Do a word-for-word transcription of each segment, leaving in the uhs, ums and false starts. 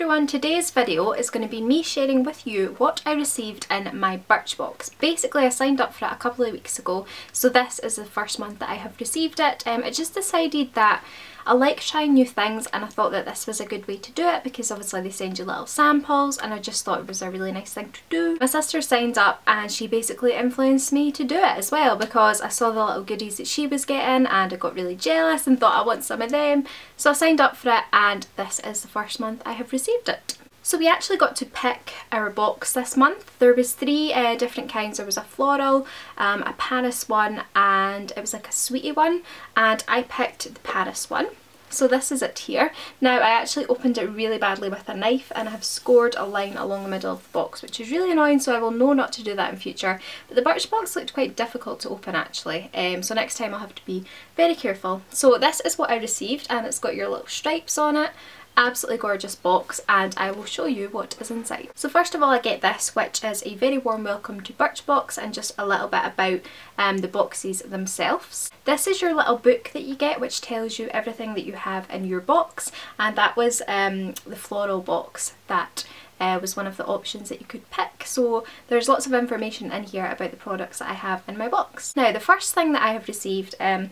everyone, today's video is going to be me sharing with you what I received in my Birchbox. Basically I signed up for it a couple of weeks ago, so this is the first month that I have received it. Um, I just decided that I like trying new things and I thought that this was a good way to do it because obviously they send you little samples and I just thought it was a really nice thing to do. My sister signed up and she basically influenced me to do it as well because I saw the little goodies that she was getting and I got really jealous and thought I want some of them. So I signed up for it and this is the first month I have received it. So we actually got to pick our box this month. There was three uh, different kinds. There was a floral, um, a Paris one, and it was like a sweetie one, and I picked the Paris one. So this is it here. Now I actually opened it really badly with a knife and I have scored a line along the middle of the box, which is really annoying, so I will know not to do that in future. But the Birchbox looked quite difficult to open actually, um, so next time I'll have to be very careful. So this is what I received and it's got your little stripes on it. Absolutely gorgeous box, and I will show you what is inside. So first of all I get this, which is a very warm welcome to Birchbox and just a little bit about um, the boxes themselves. This is your little book that you get which tells you everything that you have in your box, and that was um, the floral box that Uh, was one of the options that you could pick, so there's lots of information in here about the products that I have in my box. Now the first thing that I have received, um,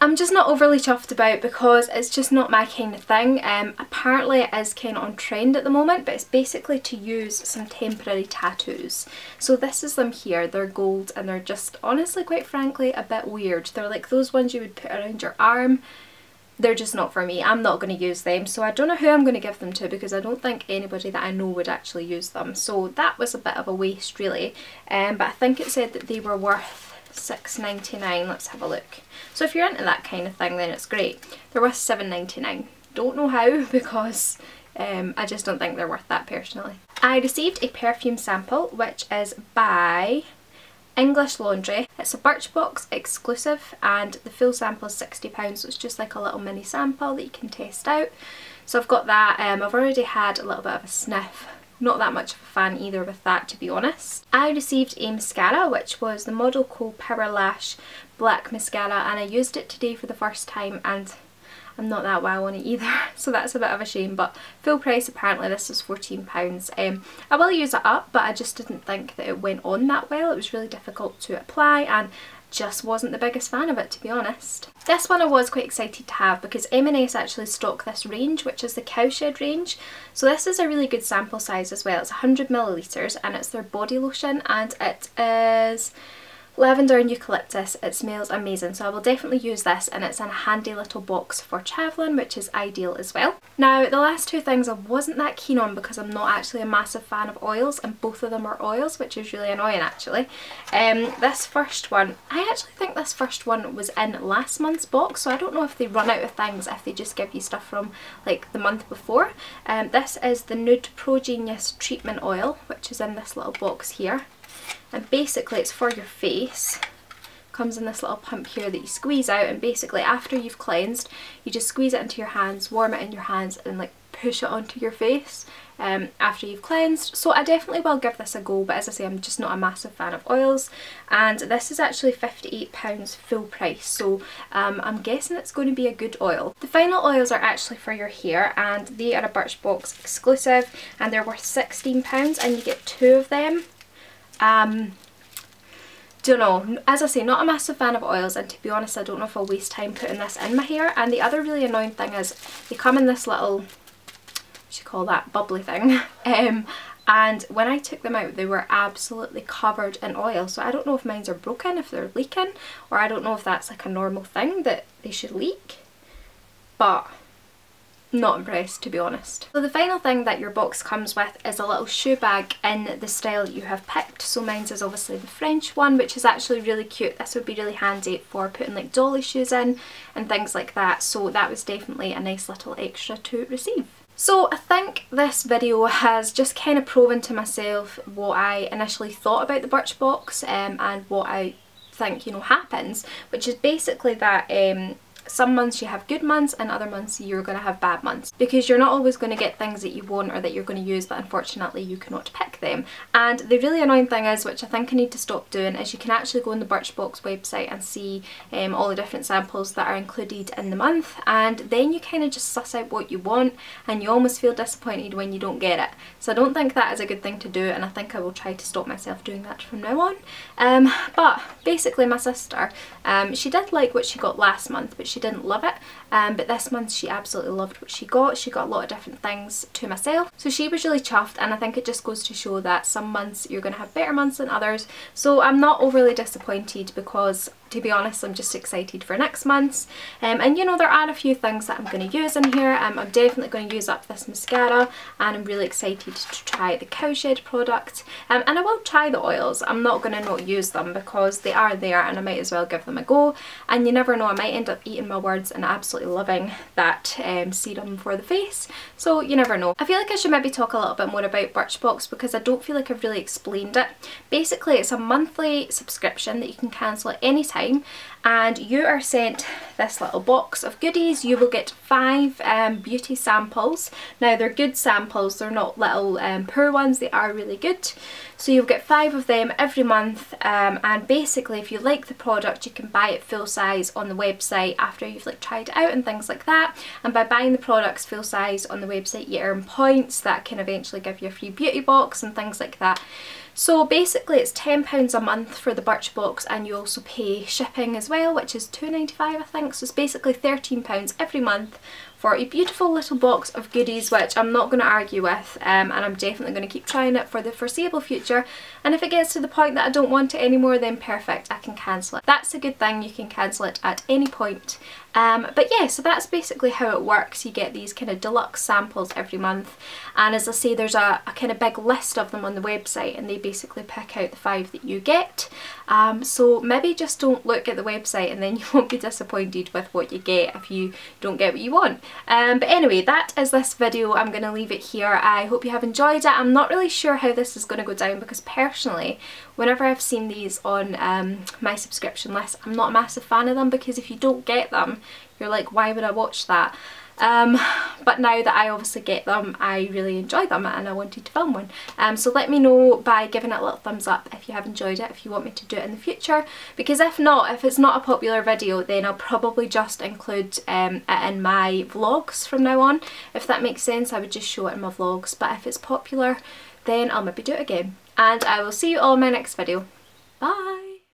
I'm just not overly chuffed about because it's just not my kind of thing. Um, apparently it is kind of on trend at the moment, but it's basically to use some temporary tattoos. So this is them here. They're gold and they're just honestly, quite frankly, a bit weird. They're like those ones you would put around your arm. They're just not for me. I'm not going to use them, so I don't know who I'm going to give them to because I don't think anybody that I know would actually use them. So that was a bit of a waste really, um, but I think it said that they were worth six ninety-nine. Let's have a look. So if you're into that kind of thing then it's great. They're worth seven ninety-nine. Don't know how because um, I just don't think they're worth that personally. I received a perfume sample which is by English Laundry. It's a Birchbox exclusive and the full sample is sixty pounds, so it's just like a little mini sample that you can test out. So I've got that. Um, I've already had a little bit of a sniff. Not that much of a fan either with that, to be honest. I received a mascara which was the Model Co Power Lash Black Mascara, and I used it today for the first time and I'm not that wow on it either, so that's a bit of a shame, but full price apparently this is fourteen pounds. Um, I will use it up, but I just didn't think that it went on that well. It was really difficult to apply and just wasn't the biggest fan of it, to be honest. This one I was quite excited to have because M and S actually stock this range, which is the Cowshed range. So this is a really good sample size as well. It's one hundred millilitres and it's their body lotion and it is lavender and eucalyptus. It smells amazing, so I will definitely use this, and it's in a handy little box for travelling, which is ideal as well. Now the last two things I wasn't that keen on because I'm not actually a massive fan of oils, and both of them are oils, which is really annoying actually. Um, this first one, I actually think this first one was in last month's box, so I don't know if they run out of things, if they just give you stuff from like the month before. Um, this is the Nude Pro Genius Treatment Oil, which is in this little box here. And basically it's for your face, comes in this little pump here that you squeeze out, and basically after you've cleansed you just squeeze it into your hands, warm it in your hands and like push it onto your face um, after you've cleansed. So I definitely will give this a go, but as I say I'm just not a massive fan of oils, and this is actually fifty-eight pounds full price, so um, I'm guessing it's going to be a good oil. The final oils are actually for your hair and they are a Birchbox exclusive and they're worth sixteen pounds and you get two of them. Um, don't know, as I say, not a massive fan of oils, and to be honest I don't know if I'll waste time putting this in my hair. And the other really annoying thing is they come in this little, what do you call that, bubbly thing, um, and when I took them out they were absolutely covered in oil, so I don't know if mines are broken, if they're leaking, or I don't know if that's like a normal thing that they should leak, but not impressed, to be honest. So the final thing that your box comes with is a little shoe bag in the style that you have picked. So mine's is obviously the French one, which is actually really cute. This would be really handy for putting like dolly shoes in and things like that, so that was definitely a nice little extra to receive. So I think this video has just kind of proven to myself what I initially thought about the Birchbox um, and what I think, you know, happens, which is basically that um, some months you have good months and other months you're going to have bad months, because you're not always going to get things that you want or that you're going to use, but unfortunately you cannot pick them. And the really annoying thing is, which I think I need to stop doing, is you can actually go on the Birchbox website and see um, all the different samples that are included in the month, and then you kind of just suss out what you want and you almost feel disappointed when you don't get it. So I don't think that is a good thing to do, and I think I will try to stop myself doing that from now on. Um, but basically my sister, um, she did like what she got last month, but she didn't love it, um, but this month she absolutely loved what she got. She got a lot of different things to myself, so she was really chuffed. And I think it just goes to show that some months you're going to have better months than others, so I'm not overly disappointed, because to be honest I'm just excited for next month's. Um, and you know, there are a few things that I'm going to use in here. um, I'm definitely going to use up this mascara, and I'm really excited to try the Cowshed product, um, and I will try the oils. I'm not going to not use them because they are there and I might as well give them a go. And you never know, I might end up eating my words and absolutely loving that um, serum for the face, so you never know. I feel like I should maybe talk a little bit more about Birchbox, because I don't feel like I've really explained it. Basically it's a monthly subscription that you can cancel at any time, and you are sent this little box of goodies. You will get five um, beauty samples. Now they're good samples, they're not little um, poor ones, they are really good. So you'll get five of them every month, um, and basically if you like the product you can buy it full size on the website after you've like tried it out and things like that. And by buying the products full size on the website you earn points that can eventually give you a free beauty box and things like that. So basically it's ten pounds a month for the Birchbox, and you also pay shipping as well, which is two ninety-five I think. So it's basically thirteen pounds every month for a beautiful little box of goodies, which I'm not going to argue with, um, and I'm definitely going to keep trying it for the foreseeable future. And if it gets to the point that I don't want it anymore, then perfect, I can cancel it. That's a good thing, you can cancel it at any point. Um, but yeah, so that's basically how it works. You get these kind of deluxe samples every month, and as I say there's a, a kind of big list of them on the website, and they basically pick out the five that you get. Um, so maybe just don't look at the website and then you won't be disappointed with what you get if you don't get what you want. Um, but anyway, that is this video. I'm going to leave it here. I hope you have enjoyed it. I'm not really sure how this is going to go down, because personally whenever I've seen these on um, my subscription list I'm not a massive fan of them, because if you don't get them you're like, why would I watch that? Um, but now that I obviously get them I really enjoy them and I wanted to film one. Um, so let me know by giving it a little thumbs up if you have enjoyed it, if you want me to do it in the future, because if not, if it's not a popular video then I'll probably just include um, it in my vlogs from now on, if that makes sense. I would just show it in my vlogs, but if it's popular then I'll maybe do it again. And I will see you all in my next video. Bye!